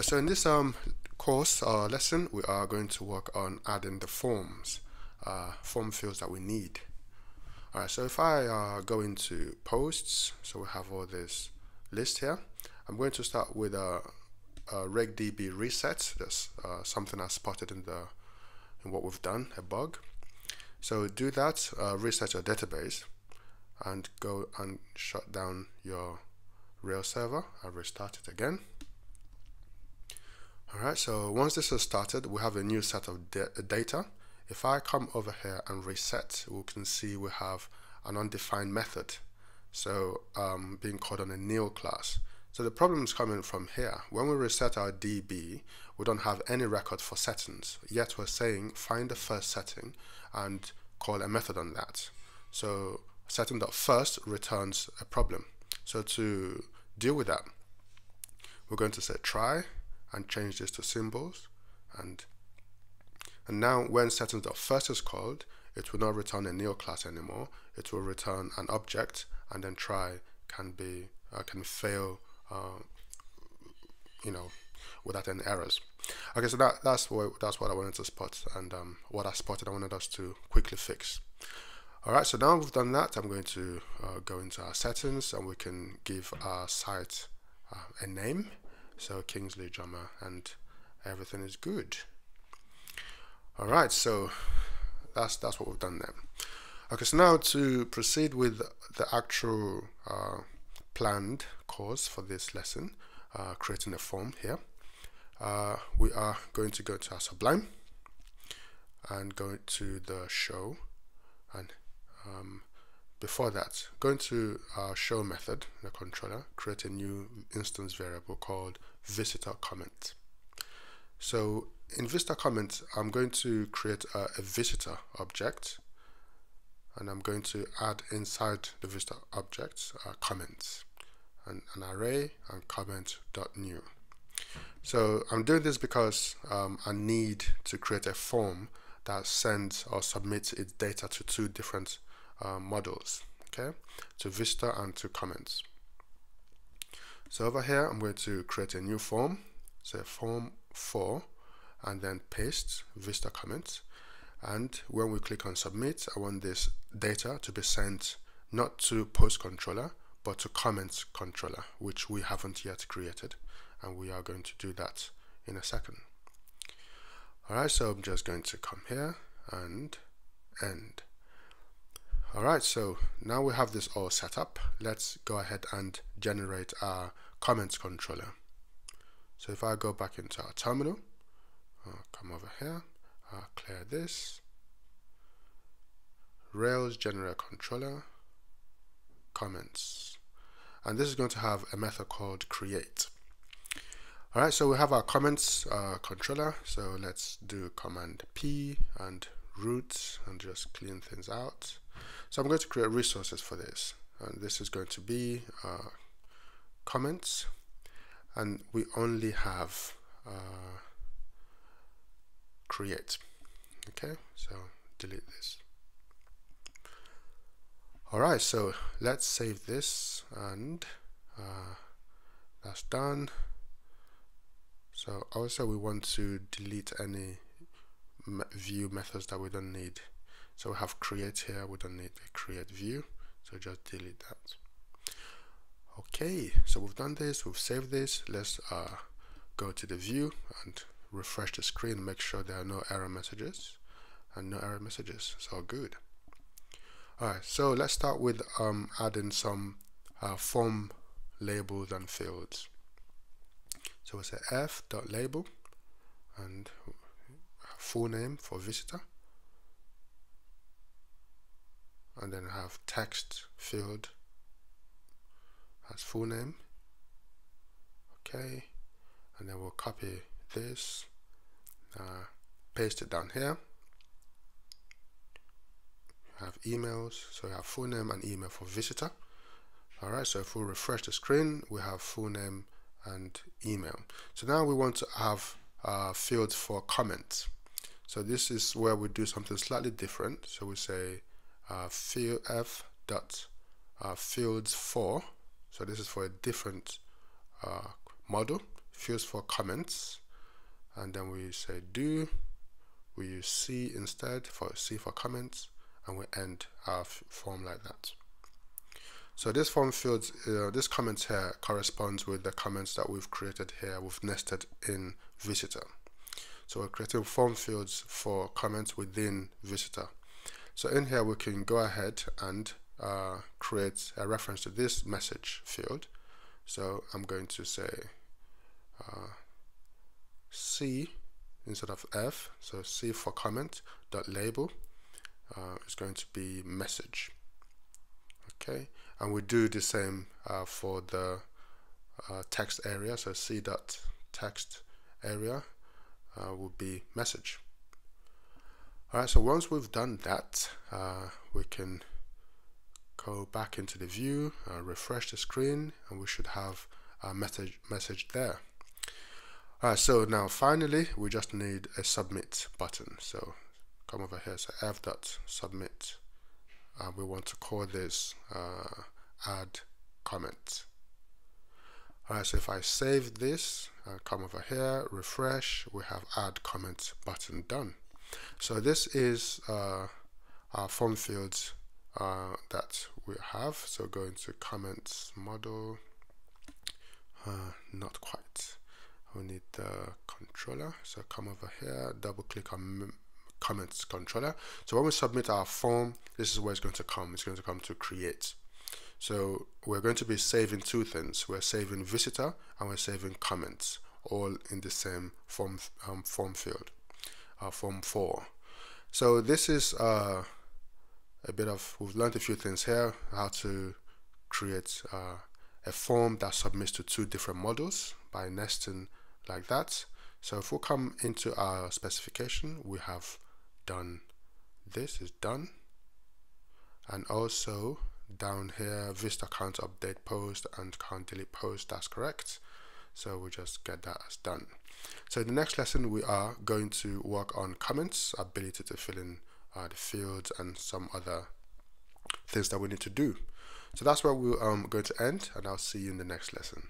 So in this course or lesson, we are going to work on adding the forms, form fields that we need. Alright, so if I go into posts, so we have all this list here. I'm going to start with a RegDB reset. That's something I spotted in what we've done, a bug. So do that, reset your database, and go and shut down your Rails server and restart it again. Alright, so once this is started, we have a new set of data. If I come over here and reset, we can see we have an undefined method, so being called on a nil class. So the problem is coming from here. When we reset our DB, we don't have any record for settings, yet we're saying find the first setting and call a method on that. So setting.first returns a problem. So to deal with that, we're going to say try and change this to symbols, and now when settings.first is called, it will not return a nil class anymore. It will return an object, and then try can fail without any errors. Okay, so that's what I wanted to spot, and what I spotted I wanted us to quickly fix. Alright, so now we've done that, I'm going to go into our settings, and we can give our site a name. So Kingsley Ijomah, and everything is good. Alright, so that's what we've done there. Okay, so now to proceed with the actual planned course for this lesson, creating a form here, we are going to go to our Sublime and go to the show, and before that, going to our show method in the controller, create a new instance variable called visitor comment. So in visitor comment, I'm going to create a visitor object, and I'm going to add inside the visitor object comments, and an array and comment.new. So I'm doing this because I need to create a form that sends or submits its data to two different models, okay, to visitor and to comments. So over here, I'm going to create a new form, so form 4, and then paste visitor comments. And when we click on submit, I want this data to be sent not to post controller, but to comments controller, which we haven't yet created, and we are going to do that in a second. Alright, so I'm just going to come here and end. Alright, so now we have this all set up. Let's go ahead and generate our comments controller. So if I go back into our terminal, I'll come over here, I'll clear this. Rails generate controller, comments. And this is going to have a method called create. Alright, so we have our comments controller, so let's do Command-P and root and just clean things out. So I'm going to create resources for this, and this is going to be comments, and we only have create. Okay, so delete this. Alright, so let's save this, and that's done. So also we want to delete any view methods that we don't need. So we have create here, we don't need the create view, so just delete that. Okay, so we've done this, we've saved this. Let's go to the view and refresh the screen, make sure there are no error messages, and no error messages, it's all good. Alright, so let's start with adding some form labels and fields. So we'll say f.label and full name for visitor, and then have text field as full name. Okay, and then we'll copy this, paste it down here. Have emails, so we have full name and email for visitor. Alright, so if we refresh the screen, we have full name and email. So now we want to have fields for comments. So this is where we do something slightly different. So we say f dot fields for. So this is for a different model. fields for comments, and then we say do, we use C instead for C for comments, and we end our form like that. So this form fields, this comments here corresponds with the comments that we've created here, we've nested in visitor. So we're creating form fields for comments within visitor. So in here we can go ahead and create a reference to this message field. So I'm going to say C instead of F, so C for comment dot label is going to be message. Okay, and we do the same for the text area, so C dot text area will be message. Alright, so once we've done that, we can go back into the view, refresh the screen, and we should have a message there. Alright, so now finally we just need a submit button. So come over here, so f.submit. We want to call this add comment. Alright, so if I save this, come over here, refresh, we have add comment button done. So this is our form fields that we have. So go into comments model, not quite. We need the controller. So come over here, double click on comments controller. So when we submit our form, this is where it's going to come. It's going to come to create. So we're going to be saving two things. We're saving visitor and we're saving comments, all in the same form field. Form 4. So this is a bit of, we've learned a few things here, how to create a form that submits to two different models by nesting like that. So if we come into our specification, we have done, this is done, and also down here Vista count update post and count delete post, that's correct. So we just get that as done. So in the next lesson, we are going to work on comments, ability to fill in the fields and some other things that we need to do. So that's where we're going to end, and I'll see you in the next lesson.